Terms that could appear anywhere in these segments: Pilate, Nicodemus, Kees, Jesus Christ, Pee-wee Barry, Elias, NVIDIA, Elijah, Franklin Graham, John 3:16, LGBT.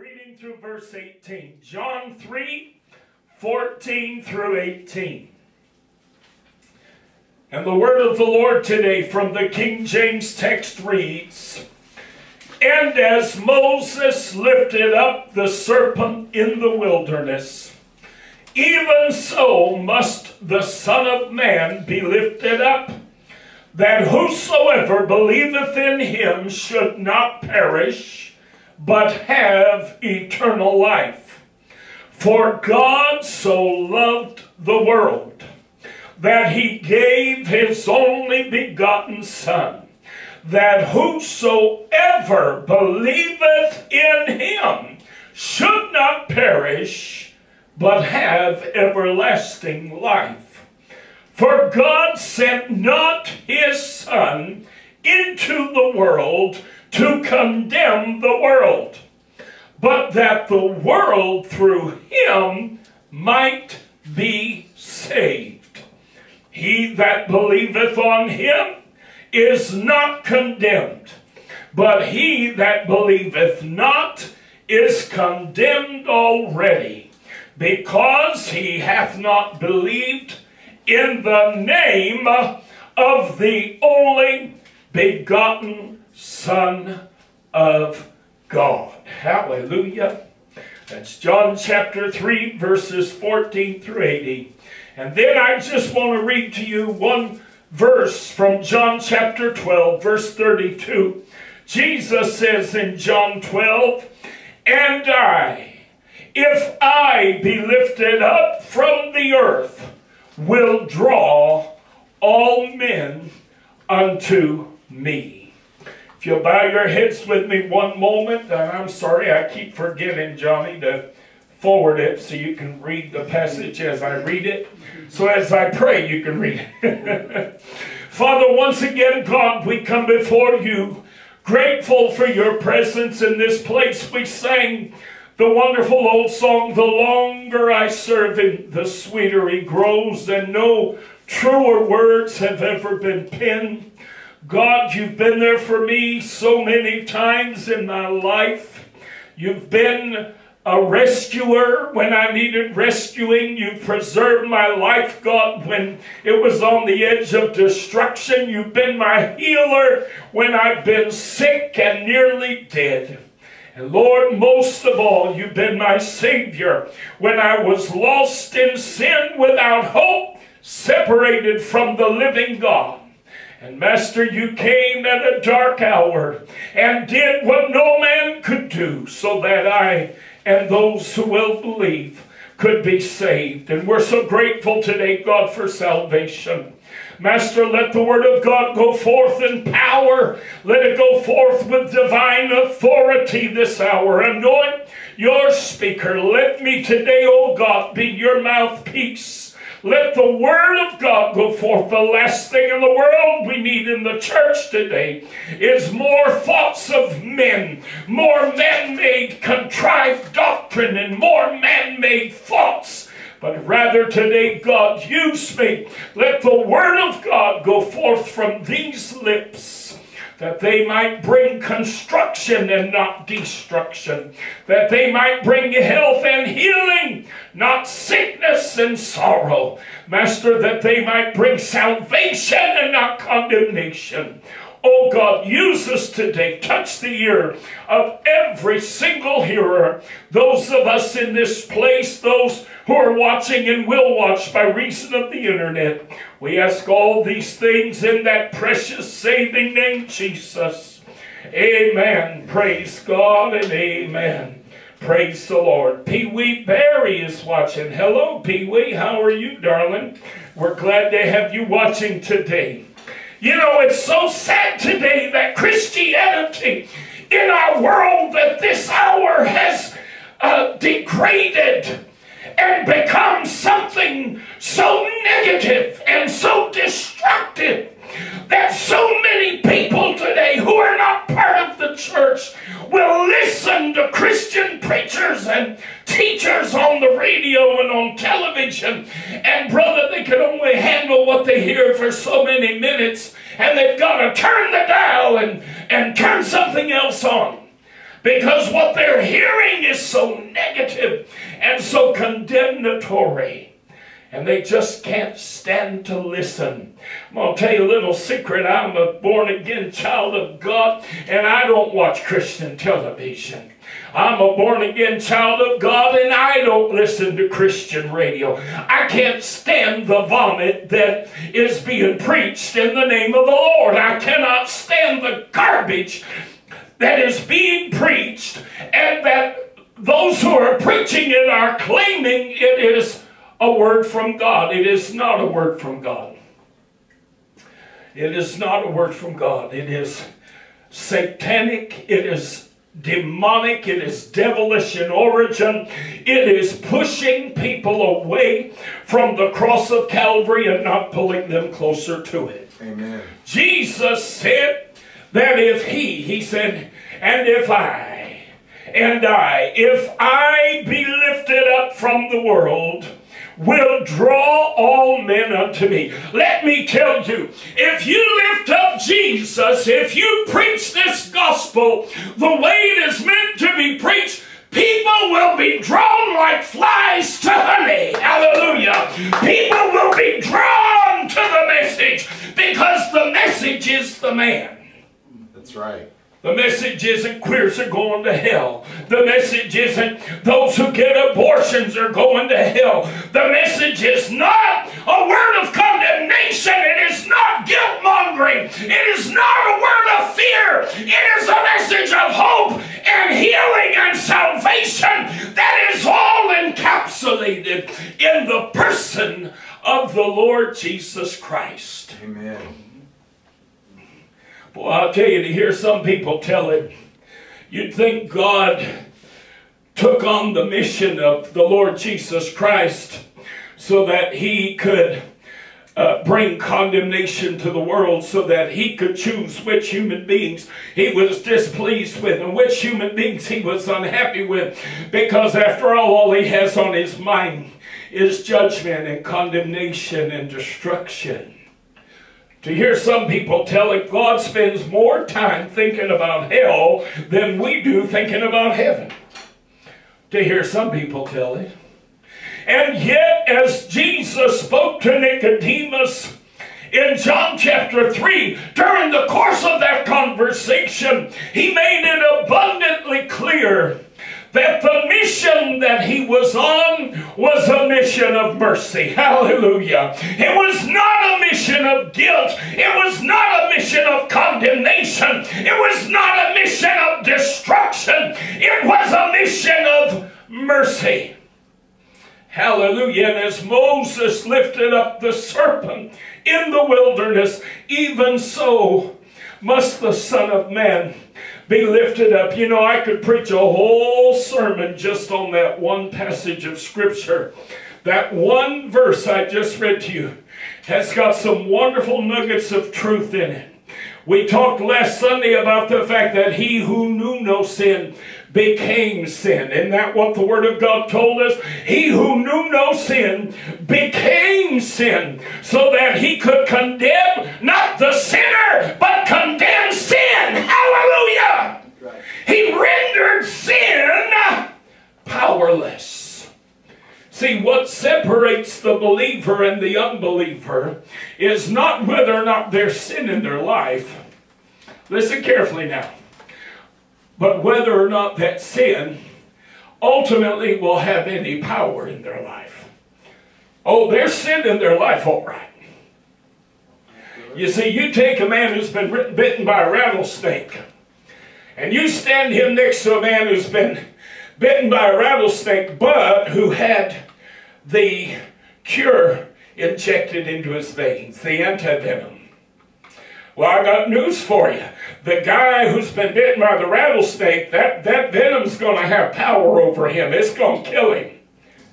Reading through verse 18, John 3:14 through 18. And the word of the Lord today from the King James text reads, And as Moses lifted up the serpent in the wilderness, even so must the Son of Man be lifted up, that whosoever believeth in him should not perish, but have eternal life. For God so loved the world, that he gave his only begotten Son, that whosoever believeth in him should not perish, but have everlasting life. For God sent not his Son into the world to condemn the world, but that the world through him might be saved. He that believeth on him is not condemned, but he that believeth not is condemned already, because he hath not believed in the name of the only begotten Son of God. Hallelujah. That's John chapter 3, verses 14 through 18. And then I just want to read to you one verse from John chapter 12, verse 32. Jesus says in John 12, And I, if I be lifted up from the earth, will draw all men unto me. If you'll bow your heads with me one moment, and I'm sorry, I keep forgetting, Johnny, to forward it so you can read the passage as I read it. So as I pray, you can read it. Father, once again, God, we come before you, grateful for your presence in this place. We sang the wonderful old song, The Longer I Serve Him, the Sweeter He Grows, and no truer words have ever been penned. God, you've been there for me so many times in my life. You've been a rescuer when I needed rescuing. You preserved my life, God, when it was on the edge of destruction. You've been my healer when I've been sick and nearly dead. And Lord, most of all, you've been my Savior when I was lost in sin, without hope, separated from the living God. And Master, you came at a dark hour and did what no man could do, so that I and those who will believe could be saved. And we're so grateful today, God, for salvation. Master, let the word of God go forth in power. Let it go forth with divine authority this hour. Anoint your speaker. Let me today, O God, be your mouthpiece. Let the word of God go forth. The last thing in the world we need in the church today is more thoughts of men, more man-made contrived doctrine, and more man-made thoughts. But rather today, God, use me. Let the word of God go forth from these lips, that they might bring construction and not destruction, that they might bring health and healing, not sickness and sorrow. Master, that they might bring salvation and not condemnation. Oh God, use us today. Touch the ear of every single hearer. Those of us in this place, those who are watching and will watch by reason of the internet. We ask all these things in that precious saving name, Jesus. Amen. Praise God and amen. Praise the Lord. Pee-wee Barry is watching. Hello, Pee-wee. How are you, darling? We're glad to have you watching today. You know, it's so sad today that Christianity in our world at this hour has degraded and become something so negative and so destructive that so many people today who are not part of the church will listen to Christian preachers and teachers on the radio and on television, and brother, they can only handle what they hear for so many minutes, and they've got to turn the dial and turn something else on. because what they're hearing is so negative and so condemnatory, and they just can't stand to listen. I'm going to tell you a little secret. I'm a born-again child of God, and I don't watch Christian television. I'm a born-again child of God, and I don't listen to Christian radio. I can't stand the vomit that is being preached in the name of the Lord. I cannot stand the garbage that is being preached, and that those who are preaching it are claiming it is a word from God. It is not a word from God. It is not a word from God. It is satanic. It is demonic. It is devilish in origin. It is pushing people away from the cross of Calvary and not pulling them closer to it. Amen. Jesus said that if he said, and if I be lifted up from the world, will draw all men unto me. Let me tell you, if you lift up Jesus, if you preach this gospel the way it is meant to be preached, people will be drawn like flies to honey. Hallelujah. People will be drawn to the message, because the message is the man. That's right. The message isn't queers are going to hell. The message isn't those who get abortions are going to hell. The message is not a word of condemnation. It is not guilt-mongering. It is not a word of fear. It is a message of hope and healing and salvation that is all encapsulated in the person of the Lord Jesus Christ. Amen. Boy, I'll tell you, to hear some people tell it, you'd think God took on the mission of the Lord Jesus Christ so that he could bring condemnation to the world, so that he could choose which human beings he was displeased with and which human beings he was unhappy with, because after all he has on his mind is judgment and condemnation and destruction. To hear some people tell it, God spends more time thinking about hell than we do thinking about heaven. To hear some people tell it. And yet, as Jesus spoke to Nicodemus in John chapter 3, during the course of that conversation, he made it abundantly clear that the mission that he was on was a mission of mercy. Hallelujah. It was not a mission of guilt. It was not a mission of condemnation. It was not a mission of destruction. It was a mission of mercy. Hallelujah. And as Moses lifted up the serpent in the wilderness, even so must the Son of Man be lifted up. You know, I could preach a whole sermon just on that one passage of Scripture. That one verse I just read to you has got some wonderful nuggets of truth in it. We talked last Sunday about the fact that he who knew no sin became sin. Isn't that what the Word of God told us? He who knew no sin became sin, so that he could condemn not the sinner, but condemn sin. Hallelujah! Right. He rendered sin powerless. See, what separates the believer and the unbeliever is not whether or not there's sin in their life. Listen carefully now. But whether or not that sin ultimately will have any power in their life. Oh, there's sin in their life, all right. You see, you take a man who's been bitten by a rattlesnake, and you stand him next to a man who's been bitten by a rattlesnake, but who had the cure injected into his veins, the antivenom. Well, I got news for you. The guy who's been bitten by the rattlesnake, that venom's going to have power over him. It's going to kill him.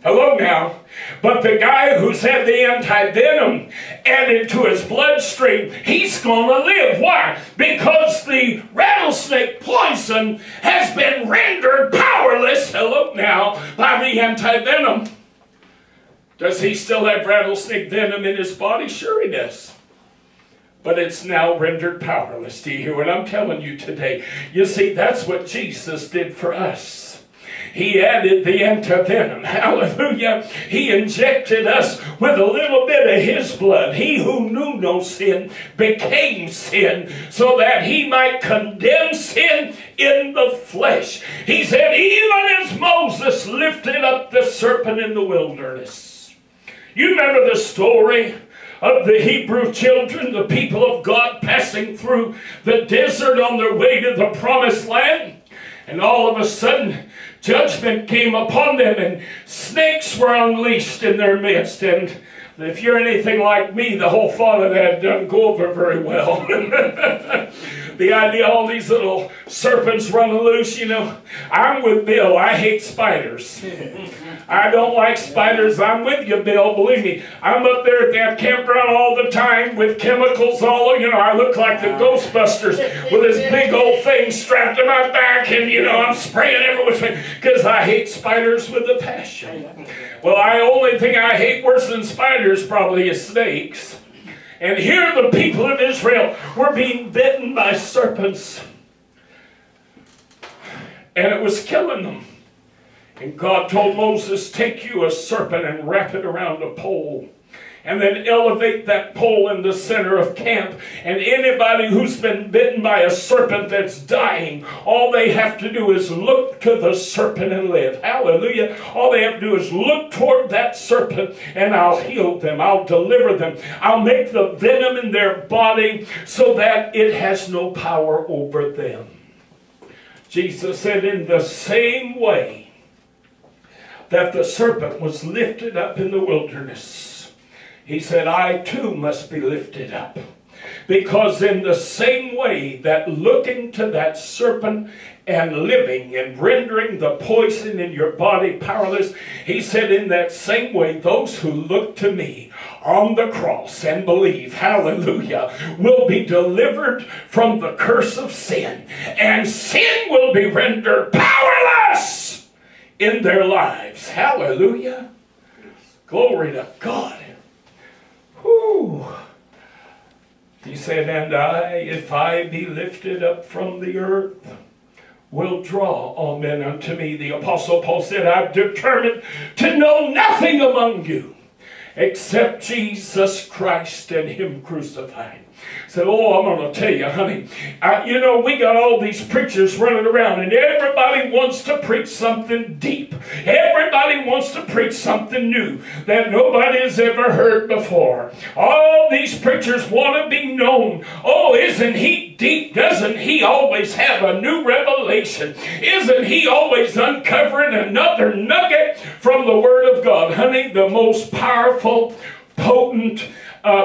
Hello now. But the guy who's had the antivenom added to his bloodstream, he's going to live. Why? Because the rattlesnake poison has been rendered powerless, hello now, by the antivenom. Does he still have rattlesnake venom in his body? Sure he does. but it's now rendered powerless. Do you hear what I'm telling you today? You see, that's what Jesus did for us. He added the antivenom. Hallelujah. He injected us with a little bit of His blood. He who knew no sin became sin so that He might condemn sin in the flesh. He said, even as Moses lifted up the serpent in the wilderness. You remember the story of the Hebrew children, the people of God passing through the desert on their way to the promised land? And all of a sudden, judgment came upon them, and snakes were unleashed in their midst. And if you're anything like me, the whole thought of that doesn't go over very well. The idea of all these little serpents running loose, you know. I'm with Bill. I hate spiders. I don't like spiders. I'm with you, Bill. Believe me. I'm up there at that campground all the time with chemicals all, you know. I look like the Ghostbusters with this big old thing strapped to my back, and, you know, I'm spraying everywhere because I hate spiders with a passion. Well, the only thing I hate worse than spiders probably is snakes. And here the people of Israel were being bitten by serpents. And it was killing them. And God told Moses, take you a serpent and wrap it around a pole. And then elevate that pole in the center of camp. And anybody who's been bitten by a serpent that's dying, all they have to do is look to the serpent and live. Hallelujah. All they have to do is look toward that serpent, and I'll heal them. I'll deliver them. I'll make the venom in their body so that it has no power over them. Jesus said, in the same way that the serpent was lifted up in the wilderness, He said, I too must be lifted up. Because in the same way that looking to that serpent and living and rendering the poison in your body powerless, He said, in that same way, those who look to me on the cross and believe, hallelujah, will be delivered from the curse of sin. And sin will be rendered powerless in their lives. Hallelujah. Glory to God. Whew. He said, and I, if I be lifted up from the earth, will draw all men unto me. The Apostle Paul said, I've determined to know nothing among you except Jesus Christ and Him crucified. Said, oh, I'm going to tell you, honey, you know, we got all these preachers running around, and everybody wants to preach something deep. Everybody wants to preach something new that nobody has ever heard before. All these preachers want to be known. Oh, isn't he deep? Doesn't he always have a new revelation? Isn't he always uncovering another nugget from the Word of God? Honey, the most powerful, potent,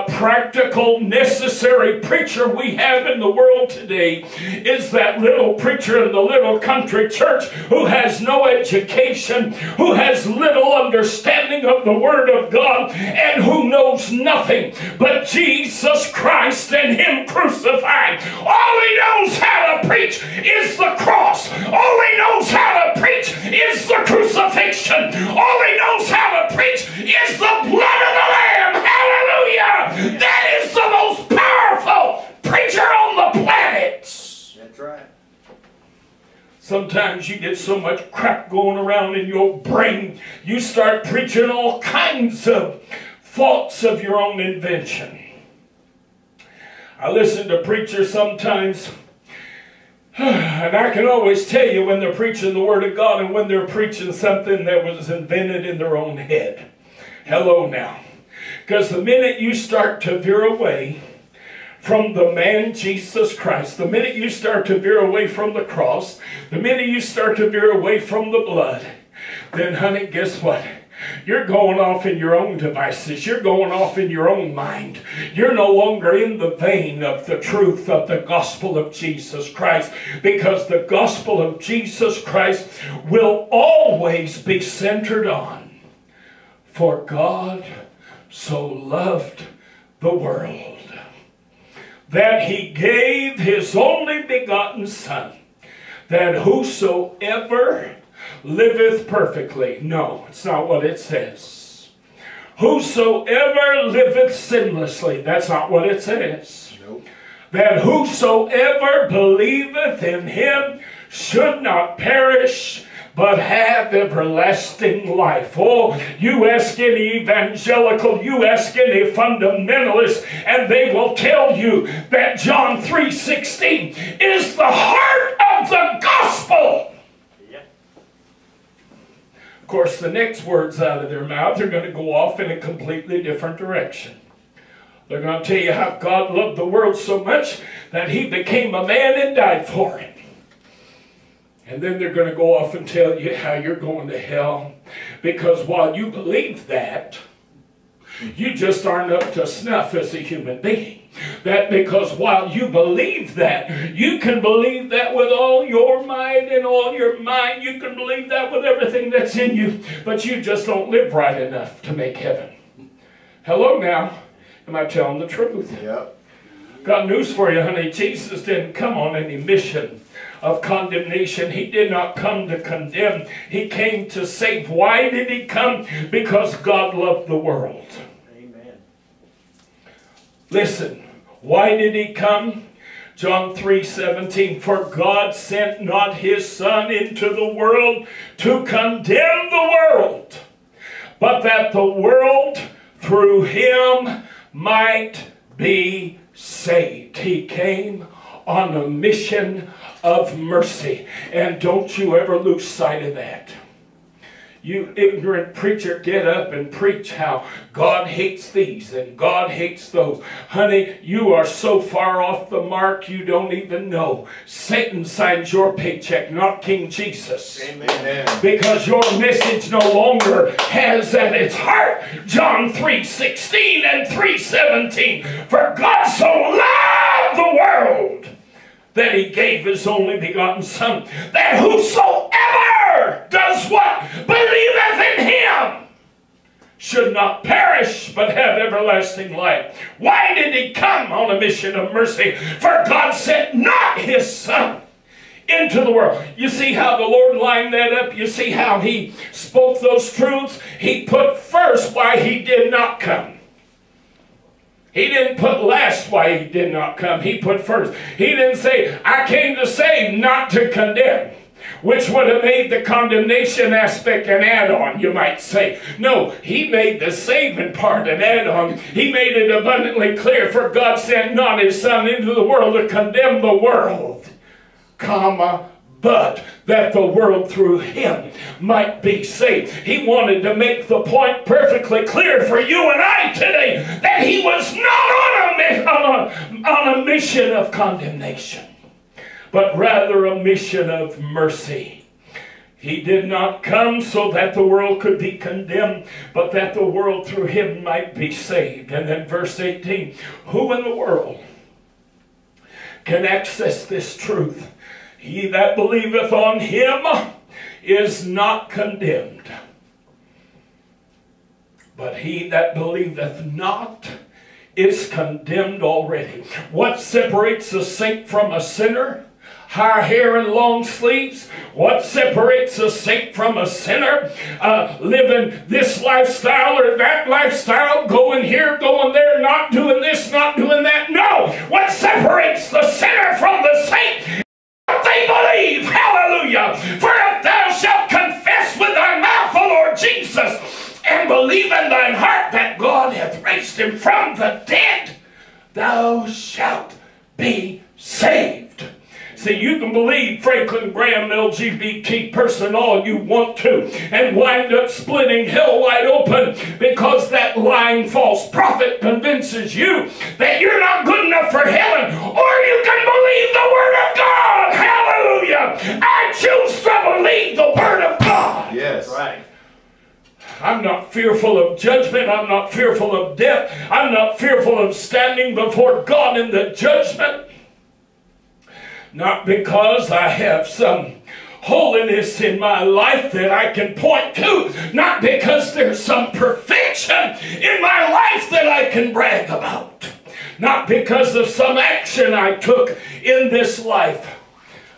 practical, necessary preacher we have in the world today is that little preacher in the little country church who has no education, who has little understanding of the Word of God, and who knows nothing but Jesus Christ and Him crucified. All he knows how to preach is the cross. All he knows how to preach is the crucifixion. All he knows how to preach is the blood of the Lamb. Hallelujah! That is the most powerful preacher on the planet. That's right. Sometimes you get so much crap going around in your brain, you start preaching all kinds of thoughts of your own invention. I listen to preachers sometimes, and I can always tell you when they're preaching the Word of God and when they're preaching something that was invented in their own head. Hello now. Because the minute you start to veer away from the man Jesus Christ, the minute you start to veer away from the cross, the minute you start to veer away from the blood, then honey, guess what? You're going off in your own devices. You're going off in your own mind. You're no longer in the vein of the truth of the gospel of Jesus Christ, because the gospel of Jesus Christ will always be centered on, for God so loved the world that He gave His only begotten Son, that whosoever liveth perfectly. No, it's not what it says. Whosoever liveth sinlessly. That's not what it says. Nope. that whosoever believeth in him should not perish, but have everlasting life. Oh, you ask any evangelical, you ask any fundamentalist, and they will tell you that John 3:16 is the heart of the gospel. Yeah. Of course, the next words out of their mouth are going to go off in a completely different direction. They're going to tell you how God loved the world so much that he became a man and died for it. And then they're going to go off and tell you how you're going to hell. Because while you believe that, you just aren't up to snuff as a human being. That because while you believe that, you can believe that with all your might and all your mind. You can believe that with everything that's in you. But you just don't live right enough to make heaven. Hello now. Am I telling the truth? Yep. Got news for you, honey. Jesus didn't come on any mission of condemnation. He did not come to condemn. He came to save. Why did he come? Because God loved the world. Amen. Listen, why did he come? John 3:17, for God sent not his Son into the world to condemn the world, but that the world through him might be saved. He came on a mission of mercy. And don't you ever lose sight of that. You ignorant preacher, get up and preach how God hates these and God hates those. Honey, you are so far off the mark you don't even know. Satan signs your paycheck, not King Jesus. Amen. Because your message no longer has at its heart John 3:16 and 3:17. For God so loved the world that he gave his only begotten Son, that whosoever does what? Believeth in him should not perish, but have everlasting life. Why did he come on a mission of mercy? For God sent not his Son into the world. You see how the Lord lined that up? You see how he spoke those truths? He put first why he did not come. He didn't put last why he did not come. He put first. He didn't say, I came to save, not to condemn, which would have made the condemnation aspect an add-on, you might say. No, he made the saving part an add-on. He made it abundantly clear, for God sent not his Son into the world to condemn the world, comma, but that the world through him might be saved. He wanted to make the point perfectly clear for you and I today that he was not on a mission of condemnation, but rather a mission of mercy. He did not come so that the world could be condemned, but that the world through him might be saved. And then verse 18, who in the world can access this truth? He that believeth on him is not condemned. But he that believeth not is condemned already. What separates a saint from a sinner? High hair and long sleeves. What separates a saint from a sinner? Living this lifestyle or that lifestyle, going here, going there, not doing this, not doing that. No! What separates the sinner from the saint? They believe, hallelujah, for if thou shalt confess with thy mouth the Lord Jesus and believe in thine heart that God hath raised him from the dead, thou shalt be saved. See, you can believe Franklin Graham, LGBT person, all you want to, and wind up splitting hell wide open because that lying false prophet convinces you that you're not good enough for heaven, or you can believe the Word of God. Hallelujah! I choose to believe the Word of God. Yes. Right. I'm not fearful of judgment. I'm not fearful of death. I'm not fearful of standing before God in the judgment. Not because I have some holiness in my life that I can point to. Not because there's some perfection in my life that I can brag about. Not because of some action I took in this life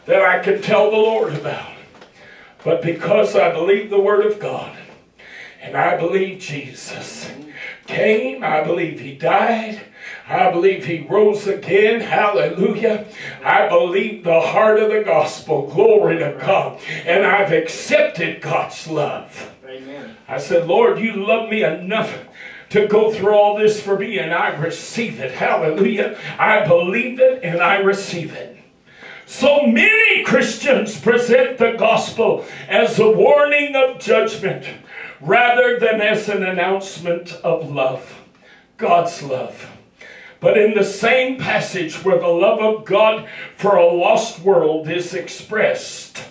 that I can tell the Lord about. But because I believe the Word of God and I believe Jesus. came. I believe he died. I believe he rose again. Hallelujah. I believe the heart of the gospel. Glory to God. And I've accepted God's love. Amen. I said, Lord, you love me enough to go through all this for me, and I receive it. Hallelujah. I believe it and I receive it. So many Christians present the gospel as a warning of judgment rather than as an announcement of love, God's love. But in the same passage where the love of God for a lost world is expressed,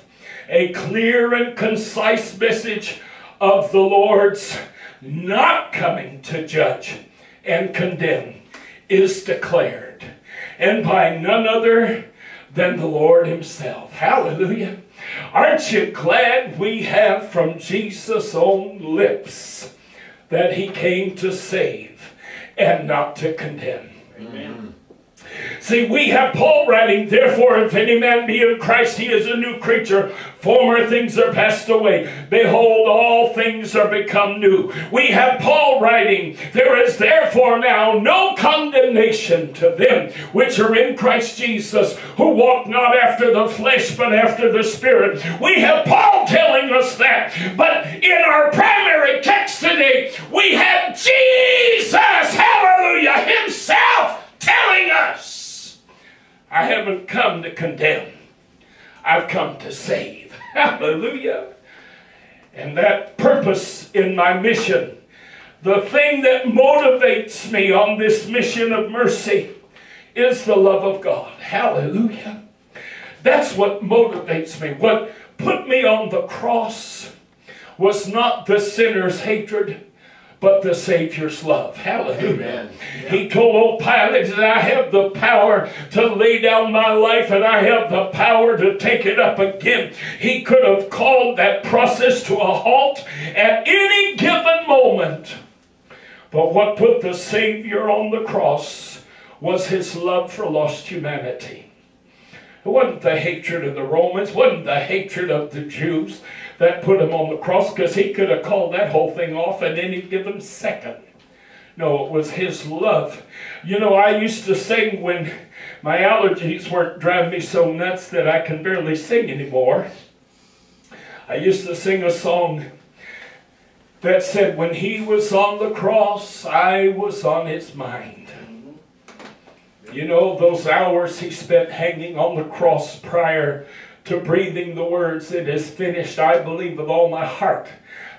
a clear and concise message of the Lord's not coming to judge and condemn is declared, and by none other than the Lord himself. Hallelujah. Aren't you glad we have from Jesus' own lips that he came to save and not to condemn? Amen. See, we have Paul writing, therefore, if any man be in Christ, he is a new creature. Former things are passed away. Behold, all things are become new. We have Paul writing, there is therefore now no condemnation to them which are in Christ Jesus, who walk not after the flesh, but after the Spirit. We have Paul telling us that. But in our primary text today, we have Jesus, hallelujah, himself, telling us, I haven't come to condemn. I've come to save. Hallelujah. And that purpose in my mission, the thing that motivates me on this mission of mercy, is the love of God. Hallelujah. That's what motivates me. What put me on the cross was not the sinner's hatred, but the Savior's love. Hallelujah. Yeah. He told old Pilate that I have the power to lay down my life and I have the power to take it up again. He could have called that process to a halt at any given moment. But what put the Savior on the cross was his love for lost humanity. It wasn't the hatred of the Romans, it wasn't the hatred of the Jews that put him on the cross, because he could have called that whole thing off at any given second. No, it was his love. You know, I used to sing when my allergies weren't driving me so nuts that I can barely sing anymore. I used to sing a song that said, when he was on the cross, I was on his mind. You know, those hours he spent hanging on the cross prior to breathing the words, it is finished, I believe with all my heart,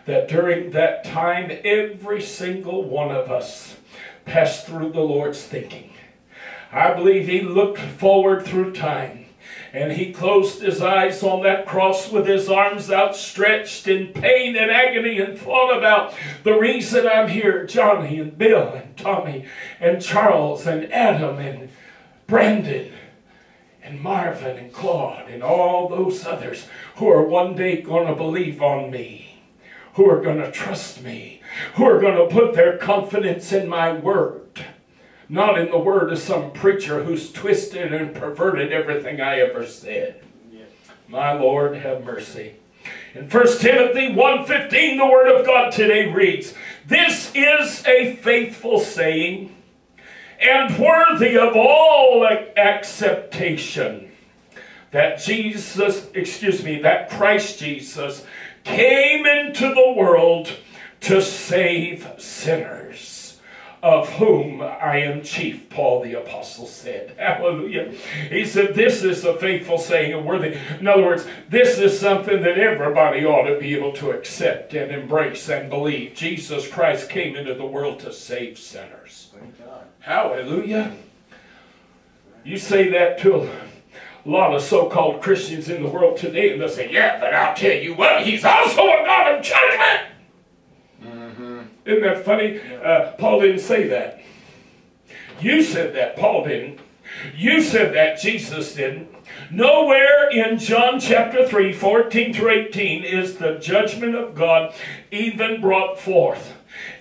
that during that time, every single one of us passed through the Lord's thinking. I believe he looked forward through time, and he closed his eyes on that cross with his arms outstretched in pain and agony, and thought about the reason I'm here, Johnny and Bill and Tommy and Charles and Adam and Brandon and Marvin and Claude and all those others who are one day going to believe on me, who are going to trust me, who are going to put their confidence in my word, not in the word of some preacher who's twisted and perverted everything I ever said. Yes. My Lord, have mercy. In 1 Timothy 1:15, the word of God today reads, this is a faithful saying, and worthy of all acceptation, that Christ Jesus came into the world to save sinners, of whom I am chief, Paul the Apostle said. Hallelujah. He said, this is a faithful saying and worthy. In other words, this is something that everybody ought to be able to accept and embrace and believe. Jesus Christ came into the world to save sinners. Thank God. Hallelujah. You say that to a lot of so-called Christians in the world today, and they'll say, yeah, but I'll tell you what, he's also a God of judgment. Mm-hmm. Isn't that funny? Paul didn't say that. You said that. Paul didn't. You said that. Jesus didn't. Nowhere in John chapter 3, 14 through 18 is the judgment of God even brought forth,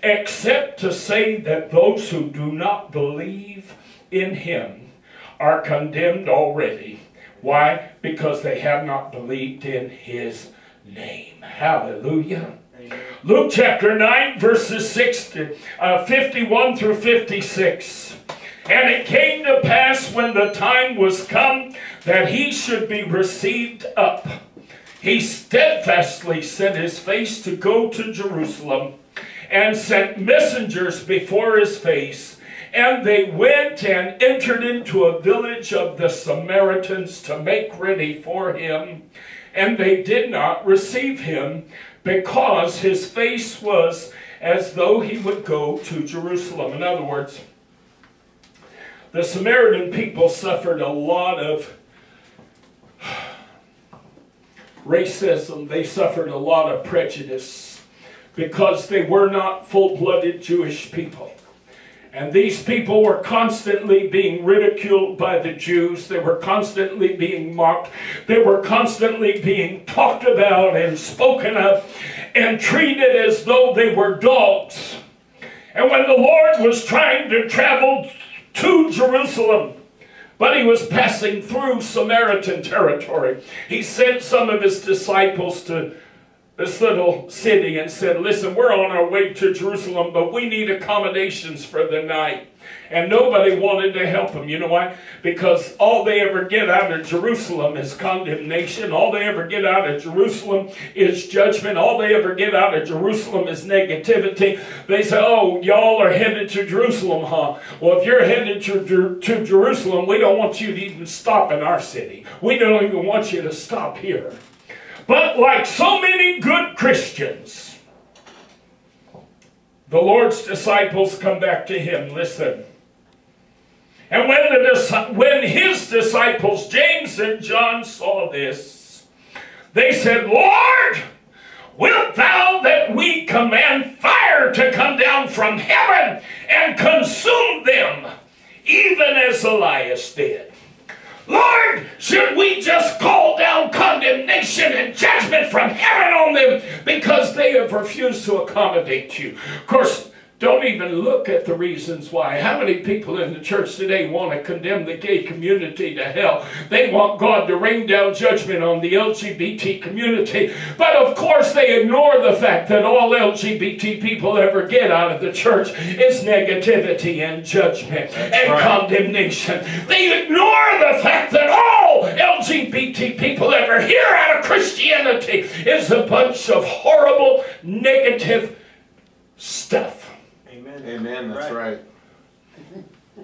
except to say that those who do not believe in him are condemned already. Why? Because they have not believed in his name. Hallelujah. Luke chapter 9, verses 51 through 56. And it came to pass when the time was come that he should be received up, he steadfastly set his face to go to Jerusalem, and sent messengers before his face. And they went and entered into a village of the Samaritans to make ready for him. And they did not receive him, because his face was as though he would go to Jerusalem. In other words, the Samaritan people suffered a lot of racism. They suffered a lot of prejudice because they were not full-blooded Jewish people. And these people were constantly being ridiculed by the Jews. They were constantly being mocked. They were constantly being talked about and spoken of and treated as though they were dogs. And when the Lord was trying to travel to Jerusalem, but he was passing through Samaritan territory, he sent some of his disciples to this little city and said, listen, we're on our way to Jerusalem, but we need accommodations for the night. And nobody wanted to help them. You know why? Because all they ever get out of Jerusalem is condemnation. All they ever get out of Jerusalem is judgment. All they ever get out of Jerusalem is negativity. They say, oh, y'all are headed to Jerusalem, huh? Well, if you're headed to Jerusalem, we don't want you to even stop in our city. We don't even want you to stop here. But like so many good Christians, the Lord's disciples come back to him. Listen. And when his disciples, James and John, saw this, they said, Lord, wilt thou that we command fire to come down from heaven and consume them, even as Elias did? Lord, should we just call down condemnation and judgment from heaven on them because they have refused to accommodate you? Of course, don't even look at the reasons why. How many people in the church today want to condemn the gay community to hell? They want God to rain down judgment on the LGBT community. But of course they ignore the fact that all LGBT people ever get out of the church is negativity and judgment and condemnation. They ignore the fact that all LGBT people ever hear out of Christianity is a bunch of horrible, negative stuff. Amen, that's right.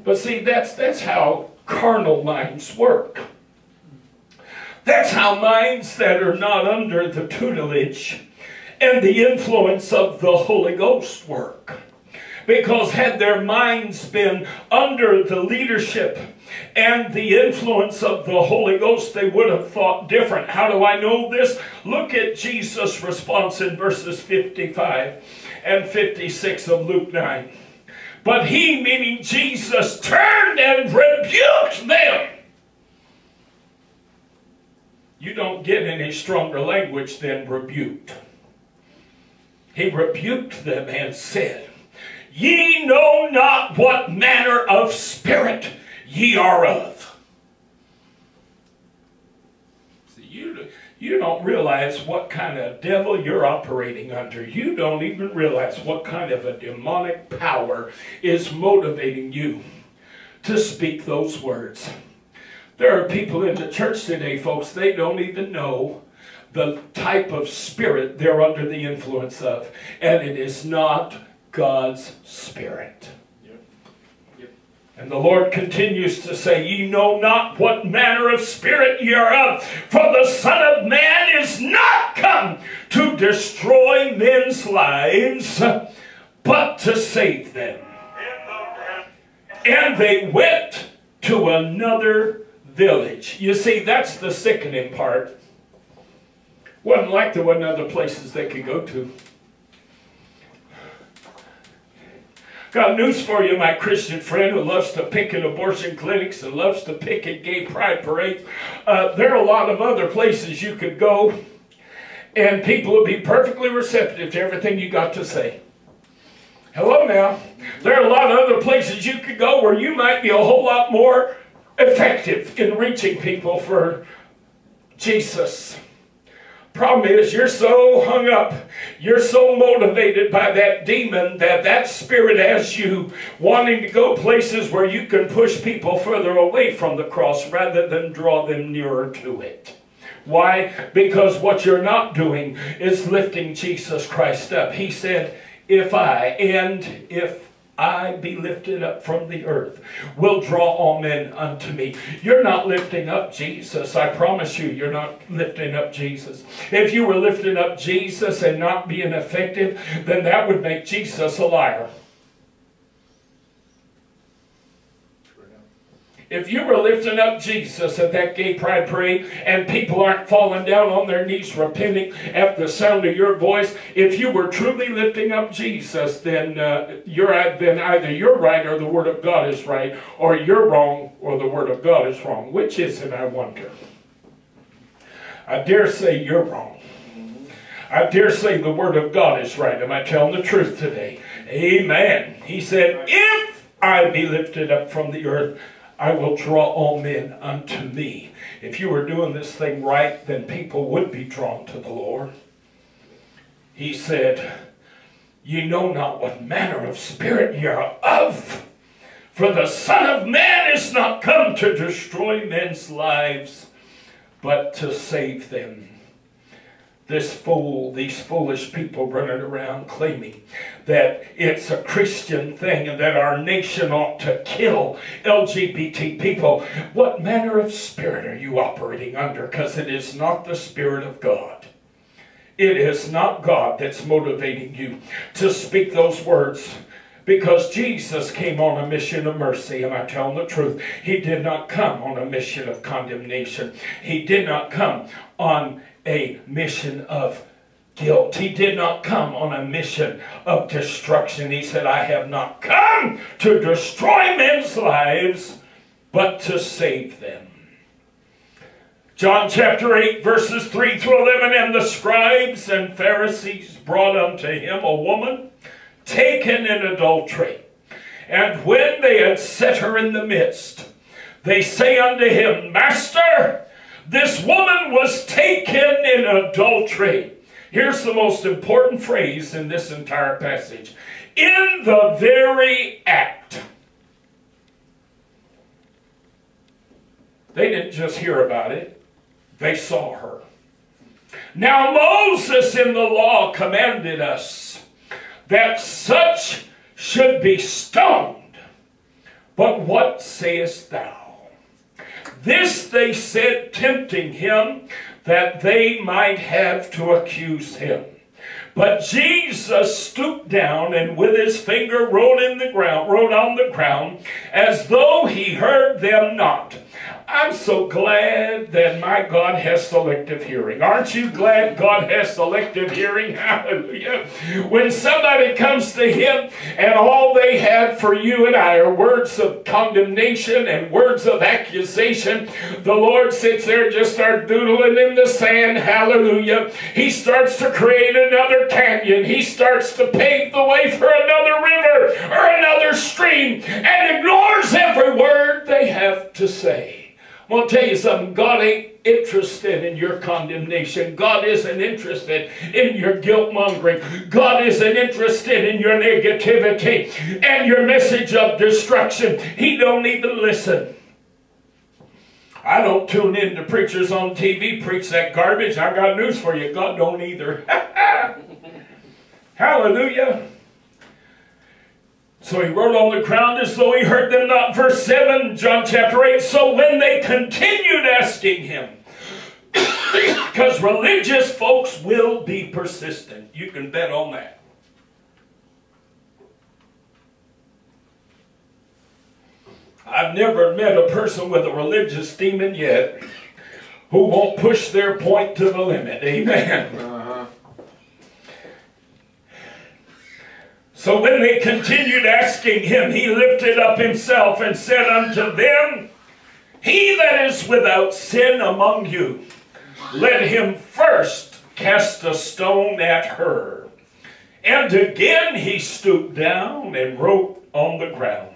But see, that's how carnal minds work. That's how minds that are not under the tutelage and the influence of the Holy Ghost work. Because had their minds been under the leadership and the influence of the Holy Ghost, they would have thought different. How do I know this? Look at Jesus' response in verses 55 and 56 of Luke 9. But he, meaning Jesus, turned and rebuked them. You don't get any stronger language than rebuked. He rebuked them and said, ye know not what manner of spirit ye are of. See, you don't realize what kind of devil you're operating under. You don't even realize what kind of a demonic power is motivating you to speak those words. There are people in the church today, folks, they don't even know the type of spirit they're under the influence of. And it is not God's spirit. And the Lord continues to say, ye know not what manner of spirit ye are of, for the Son of Man is not come to destroy men's lives, but to save them. And they went to another village. You see, that's the sickening part. Wasn't like there wasn't other places they could go to. Got news for you, my Christian friend who loves to pick at abortion clinics and loves to pick at gay pride parades. There are a lot of other places you could go, and people would be perfectly receptive to everything you got to say. Hello now. There are a lot of other places you could go where you might be a whole lot more effective in reaching people for Jesus. Problem is, you're so hung up, you're so motivated by that demon, that spirit has you wanting to go places where you can push people further away from the cross rather than draw them nearer to it. Why? Because what you're not doing is lifting Jesus Christ up. He said, if I be lifted up from the earth, will draw all men unto me. You're not lifting up Jesus. I promise you, you're not lifting up Jesus. If you were lifting up Jesus and not being effective, then that would make Jesus a liar. If you were lifting up Jesus at that gay pride parade and people aren't falling down on their knees repenting at the sound of your voice, if you were truly lifting up Jesus, then either you're right or the Word of God is right, or you're wrong or the Word of God is wrong. Which is it, I wonder? I dare say you're wrong. I dare say the Word of God is right. Am I telling the truth today? Amen. He said, if I be lifted up from the earth, I will draw all men unto me. If you were doing this thing right, then people would be drawn to the Lord. He said, you know not what manner of spirit you are of, for the Son of Man is not come to destroy men's lives, but to save them. These foolish people running around claiming that it's a Christian thing and that our nation ought to kill LGBT people. What manner of spirit are you operating under? Because it is not the Spirit of God. It is not God that's motivating you to speak those words. Because Jesus came on a mission of mercy. Am I telling the truth? He did not come on a mission of condemnation. He did not come on a mission of guilt. He did not come on a mission of destruction. He said, I have not come to destroy men's lives, but to save them. John chapter 8, verses 3 through 11, and the scribes and Pharisees brought unto him a woman taken in adultery. And when they had set her in the midst, they say unto him, Master, this woman was taken in adultery. Here's the most important phrase in this entire passage. In the very act. They didn't just hear about it. They saw her. Now Moses in the law commanded us that such should be stoned. But what sayest thou? This they said, tempting him, that they might have to accuse him. But Jesus stooped down and with his finger wrote on the ground, as though he heard them not. I'm so glad that my God has selective hearing. Aren't you glad God has selective hearing? Hallelujah. When somebody comes to him and all they have for you and I are words of condemnation and words of accusation, the Lord sits there and just starts doodling in the sand. Hallelujah. He starts to create another canyon. He starts to pave the way for another river or another stream and ignores every word they have to say. I'm going to tell you something. God ain't interested in your condemnation. God isn't interested in your guilt mongering. God isn't interested in your negativity and your message of destruction. He don't even listen. I don't tune in to preachers on TV preach that garbage. I got news for you. God don't either. Hallelujah. So he wrote on the ground as though he heard them not. Verse 7, John chapter 8. So when they continued asking him, because religious folks will be persistent. You can bet on that. I've never met a person with a religious demon yet who won't push their point to the limit. Amen. So when they continued asking him, he lifted up himself and said unto them, He that is without sin among you, let him first cast a stone at her. And again he stooped down and wrote on the ground.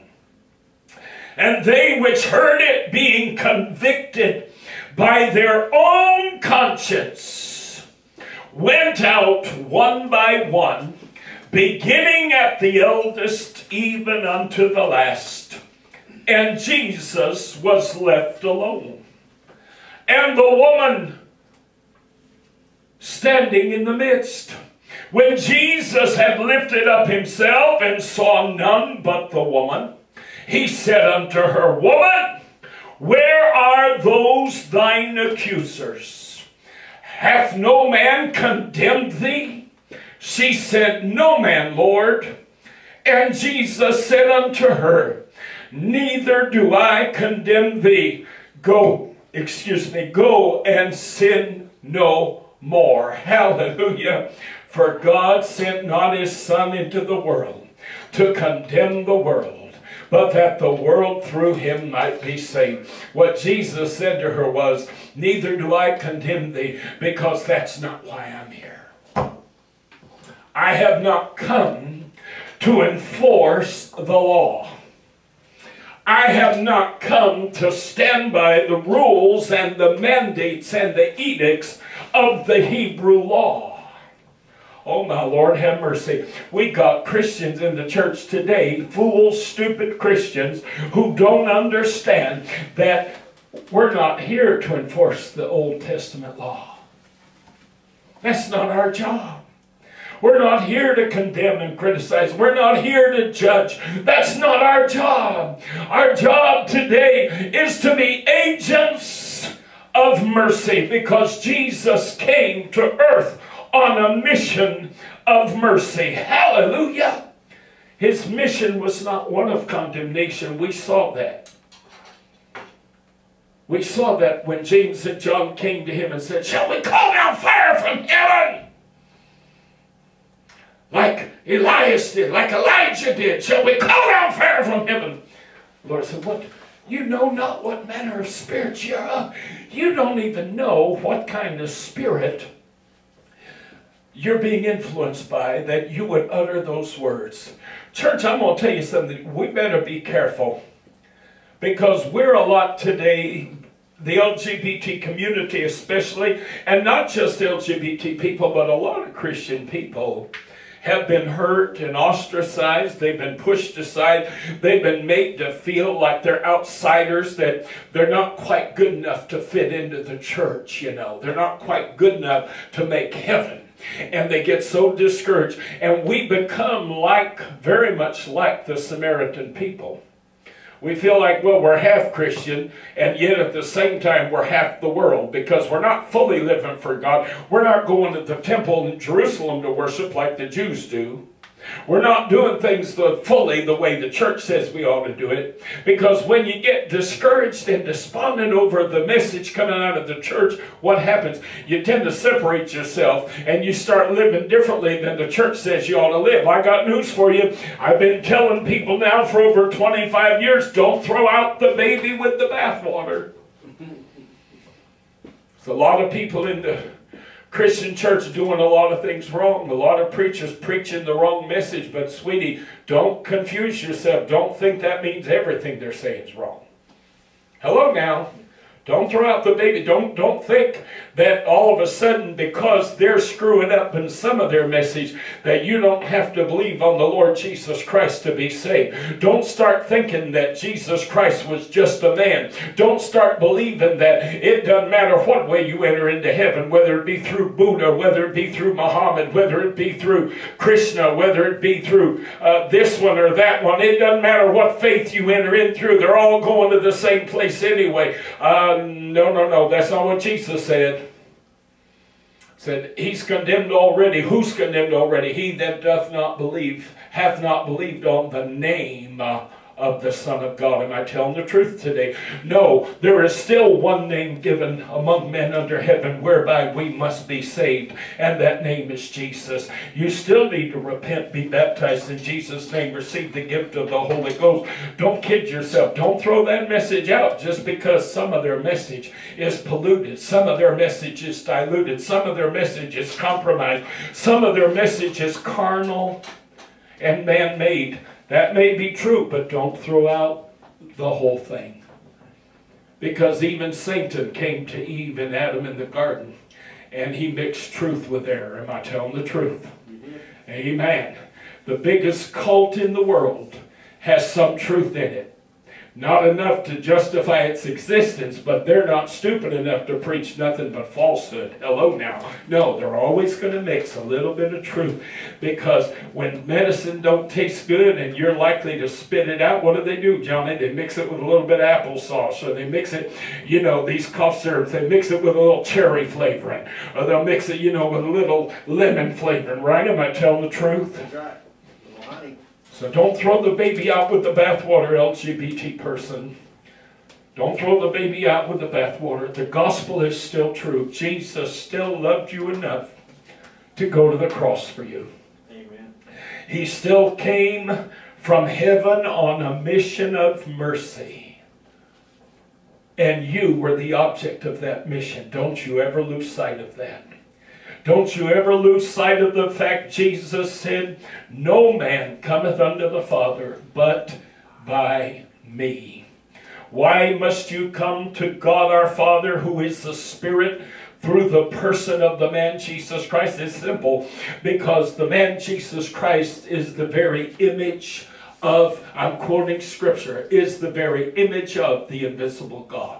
And they which heard it, being convicted by their own conscience, went out one by one, beginning at the eldest even unto the last. And Jesus was left alone. And the woman standing in the midst. When Jesus had lifted up himself and saw none but the woman, he said unto her, Woman, where are those thine accusers? Hath no man condemned thee? She said, No man, Lord. And Jesus said unto her, Neither do I condemn thee. Go and sin no more. Hallelujah. For God sent not his Son into the world to condemn the world, but that the world through him might be saved. What Jesus said to her was, Neither do I condemn thee, because that's not why I'm here. I have not come to enforce the law. I have not come to stand by the rules and the mandates and the edicts of the Hebrew law. Oh, my Lord, have mercy. We got Christians in the church today, fools, stupid Christians, who don't understand that we're not here to enforce the Old Testament law. That's not our job. We're not here to condemn and criticize. We're not here to judge. That's not our job. Our job today is to be agents of mercy, because Jesus came to earth on a mission of mercy. Hallelujah! His mission was not one of condemnation. We saw that. We saw that when James and John came to him and said, Shall we call down fire from heaven? Like Elias did, like Elijah did. Shall we call down fire from heaven? The Lord said, What? You know not what manner of spirit you're of. You don't even know what kind of spirit you're being influenced by, that you would utter those words. Church, I'm going to tell you something. We better be careful, because we're a lot today, the LGBT community especially, and not just LGBT people, but a lot of Christian people have been hurt and ostracized. They've been pushed aside. They've been made to feel like they're outsiders, that they're not quite good enough to fit into the church, you know. They're not quite good enough to make heaven. And they get so discouraged. And we become very much like the Samaritan people. We feel like, well, we're half Christian, and yet at the same time we're half the world, because we're not fully living for God. We're not going to the temple in Jerusalem to worship like the Jews do. We're not doing things fully the way the church says we ought to do it. Because when you get discouraged and despondent over the message coming out of the church, what happens? You tend to separate yourself, and you start living differently than the church says you ought to live. I got news for you. I've been telling people now for over 25 years, don't throw out the baby with the bathwater. There's a lot of people in the Christian church doing a lot of things wrong. A lot of preachers preaching the wrong message. But sweetie, don't confuse yourself. Don't think that means everything they're saying is wrong. Hello now. Don't throw out the baby. Don't think that all of a sudden, because they're screwing up in some of their message, that you don't have to believe on the Lord Jesus Christ to be saved. Don't start thinking that Jesus Christ was just a man. Don't start believing that it doesn't matter what way you enter into heaven, whether it be through Buddha, whether it be through Muhammad, whether it be through Krishna, whether it be through this one or that one. It doesn't matter what faith you enter in through. They're all going to the same place anyway. No, no, no. That's not what Jesus said. He said, He's condemned already. Who's condemned already? He that doth not believe, hath not believed on the name of the Son of God. Am I telling the truth today? No, there is still one name given among men under heaven whereby we must be saved, and that name is Jesus. You still need to repent, be baptized in Jesus' name, receive the gift of the Holy Ghost. Don't kid yourself. Don't throw that message out just because some of their message is polluted, some of their message is diluted, some of their message is compromised, some of their message is carnal and man-made. That may be true, but don't throw out the whole thing. Because even Satan came to Eve and Adam in the garden and he mixed truth with error. Am I telling the truth? Mm-hmm. Amen. The biggest cult in the world has some truth in it. Not enough to justify its existence, but they're not stupid enough to preach nothing but falsehood. Hello now. No, they're always going to mix a little bit of truth, because when medicine don't taste good and you're likely to spit it out, what do? Johnny, they mix it with a little bit of applesauce, or they mix it, you know, these cough syrups, they mix it with a little cherry flavoring, or they'll mix it, you know, with a little lemon flavoring, right? Am I telling the truth? That's right. So don't throw the baby out with the bathwater, LGBT person. Don't throw the baby out with the bathwater. The gospel is still true. Jesus still loved you enough to go to the cross for you. Amen. He still came from heaven on a mission of mercy. And you were the object of that mission. Don't you ever lose sight of that. Don't you ever lose sight of the fact Jesus said, "No man cometh unto the Father but by me." Why must you come to God our Father, who is the Spirit, through the person of the man Jesus Christ? It's simple, because the man Jesus Christ is the very image of, I'm quoting Scripture, is the very image of the invisible God.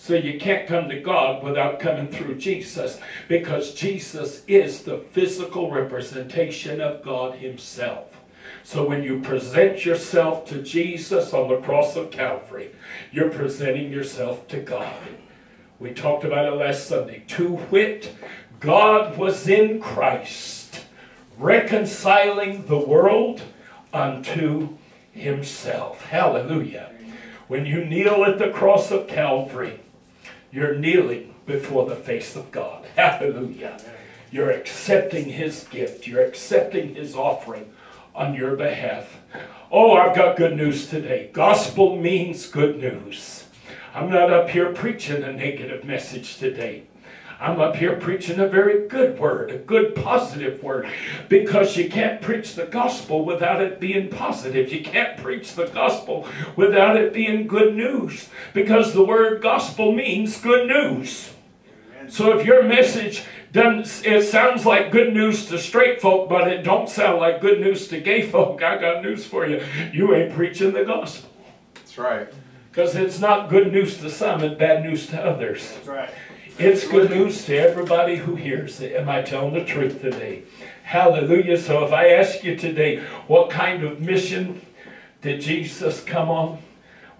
So you can't come to God without coming through Jesus, because Jesus is the physical representation of God himself. So when you present yourself to Jesus on the cross of Calvary, you're presenting yourself to God. We talked about it last Sunday. To wit, God was in Christ, reconciling the world unto himself. Hallelujah. When you kneel at the cross of Calvary, you're kneeling before the face of God. Hallelujah. You're accepting his gift. You're accepting his offering on your behalf. Oh, I've got good news today. Gospel means good news. I'm not up here preaching a negative message today. I'm up here preaching a very good word, a good positive word, because you can't preach the gospel without it being positive. You can't preach the gospel without it being good news, because the word gospel means good news. So if your message doesn't, it sounds like good news to straight folk, but it don't sound like good news to gay folk, I got news for you. You ain't preaching the gospel. That's right. Because it's not good news to some and bad news to others. That's right. It's good news to everybody who hears it. Am I telling the truth today? Hallelujah. So if I ask you today, what kind of mission did Jesus come on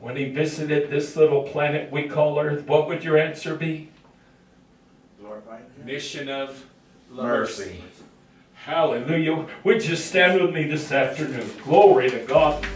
when he visited this little planet we call Earth? What would your answer be? Mission of mercy. Hallelujah. Would you stand with me this afternoon? Glory to God.